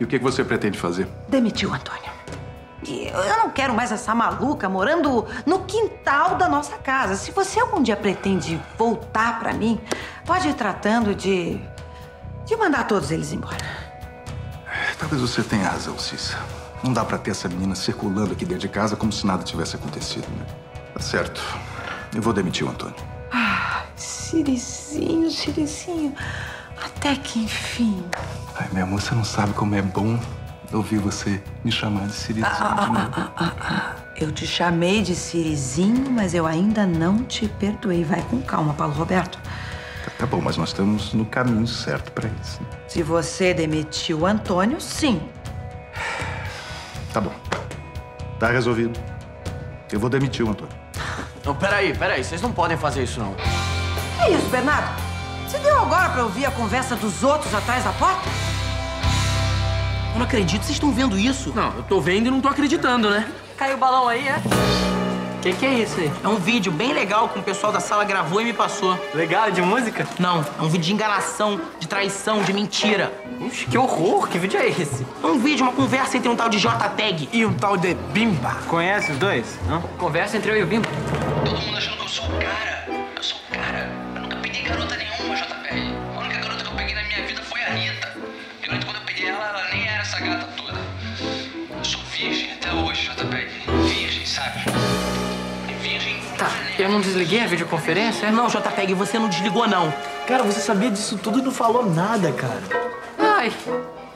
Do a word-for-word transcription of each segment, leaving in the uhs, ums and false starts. E o que você pretende fazer? Demitir o Antônio. Eu não quero mais essa maluca morando no quintal da nossa casa. Se você algum dia pretende voltar pra mim, pode ir tratando de... de mandar todos eles embora. Talvez você tenha razão, Cissa. Não dá pra ter essa menina circulando aqui dentro de casa como se nada tivesse acontecido, né? Tá certo. Eu vou demitir o Antônio. Ah, Cirizinho, Cirizinho. Até que enfim. Ai, minha amor, você não sabe como é bom ouvir você me chamar de Cirizinho. Ah, ah, né? ah, ah, ah, ah. Eu te chamei de Cirizinho, mas eu ainda não te perdoei. Vai com calma, Paulo Roberto. Tá, tá bom, mas nós estamos no caminho certo pra isso. Né? Se você demitiu o Antônio, sim. Tá bom. Tá resolvido. Eu vou demitir o Antônio. Não, peraí, peraí. Vocês não podem fazer isso, não. Que isso, Bernardo? Você deu agora pra ouvir a conversa dos outros atrás da porta? Eu não acredito. Vocês estão vendo isso? Não, eu tô vendo e não tô acreditando, né? Caiu o balão aí, é? Que que é isso aí? É um vídeo bem legal que o pessoal da sala gravou e me passou. Legal? De música? Não, é um vídeo de enganação, de traição, de mentira. Ux, que horror! Que vídeo é esse? É um vídeo, uma conversa entre um tal de J Tag e um tal de Bimba. Conhece os dois? Não? Conversa entre eu e o Bimba. Todo mundo achando que eu sou o cara. Eu sou o cara. Eu nunca peguei garota nenhuma, J P E G. A única garota que eu peguei na minha vida foi a Rita. E quando eu peguei ela, ela nem era essa gata toda. Eu sou virgem até hoje, J P E G. Virgem, sabe? Tá, eu não desliguei a videoconferência? Não, J P E G, você não desligou, não. Cara, você sabia disso tudo e não falou nada, cara. Ai,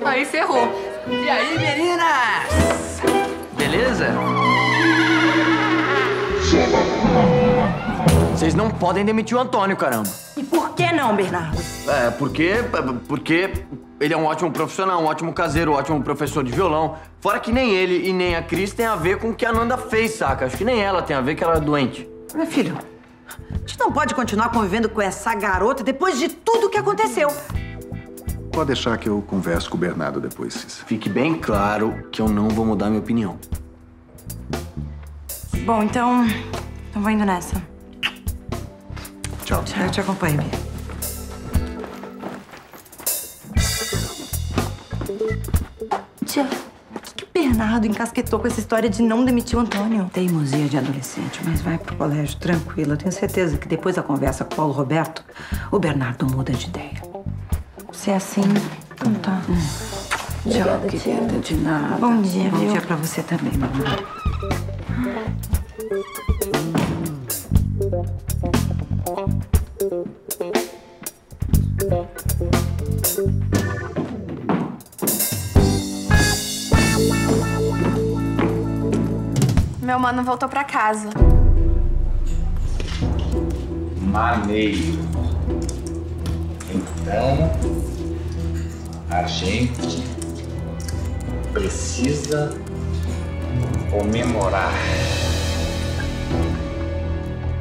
aí ferrou. E aí, meninas? Beleza? Vocês não podem demitir o Antônio, caramba. E por que não, Bernardo? É, porque... porque... ele é um ótimo profissional, um ótimo caseiro, um ótimo professor de violão. Fora que nem ele e nem a Cris tem a ver com o que a Nanda fez, saca? Acho que nem ela tem a ver, que ela era doente. Meu filho, a gente não pode continuar convivendo com essa garota depois de tudo o que aconteceu. Pode deixar que eu converso com o Bernardo depois, Cissa. Fique bem claro que eu não vou mudar minha opinião. Bom, então... então vou indo nessa. Tchau. Tchau. Eu te acompanho, Bia. Tia, o que, que o Bernardo encasquetou com essa história de não demitir o Antônio? Teimosia de adolescente, mas vai pro colégio tranquila. Eu tenho certeza que depois da conversa com o Paulo Roberto, o Bernardo muda de ideia. Se é assim, então tá. Hum. Obrigada, tchau, querida, tia. De nada. Bom dia, Bom viu? dia pra você também, mamãe. Meu mano voltou pra casa. Maneiro. Então, a gente precisa comemorar.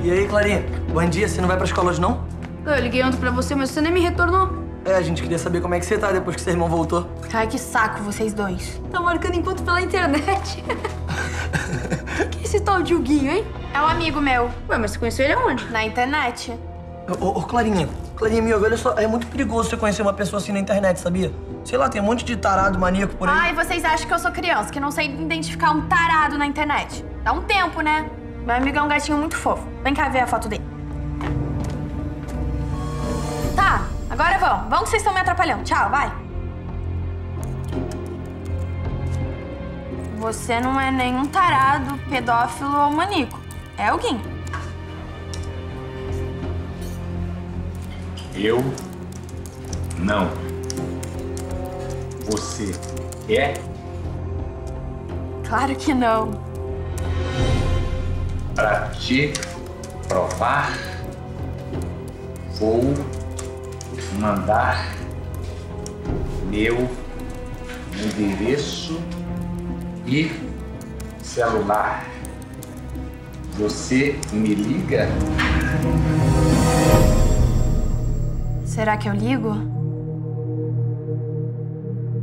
E aí, Clarinha? Bom dia, você não vai pra escola hoje, não? Eu liguei ontem pra você, mas você nem me retornou. É, a gente queria saber como é que você tá depois que seu irmão voltou. Ai, que saco vocês dois. Tá marcando encontro pela internet. Quem é esse tal Dioguinho, hein? É um amigo meu. Ué, mas você conheceu ele aonde? Na internet. Ô, ô, Clarinha, Clarinha, meu, olha só, é muito perigoso você conhecer uma pessoa assim na internet, sabia? Sei lá, tem um monte de tarado maníaco por aí. Ai, vocês acham que eu sou criança, que não sei identificar um tarado na internet. Dá um tempo, né? Meu amigo é um gatinho muito fofo. Vem cá ver a foto dele. Tá, agora vão. Vão que vocês estão me atrapalhando. Tchau, vai. Você não é nenhum tarado, pedófilo ou maníaco. É alguém. Eu não. Você é? Claro que não. Pra te provar, vou mandar meu endereço e celular. Você me liga? Será que eu ligo?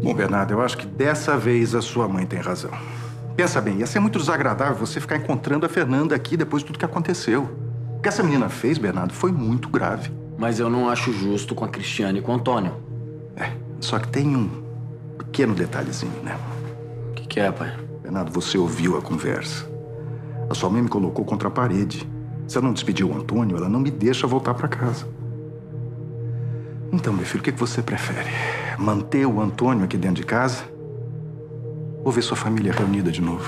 Bom, Bernardo, eu acho que dessa vez a sua mãe tem razão. Pensa bem, ia ser muito desagradável você ficar encontrando a Fernanda aqui depois de tudo que aconteceu. O que essa menina fez, Bernardo, foi muito grave. Mas eu não acho justo com a Cristiane e com o Antônio. É, só que tem um pequeno detalhezinho, né? O que, que é, pai? Bernardo, você ouviu a conversa. A sua mãe me colocou contra a parede. Se eu não despedir o Antônio, ela não me deixa voltar pra casa. Então, meu filho, o que você prefere? Manter o Antônio aqui dentro de casa? Ou ver sua família reunida de novo?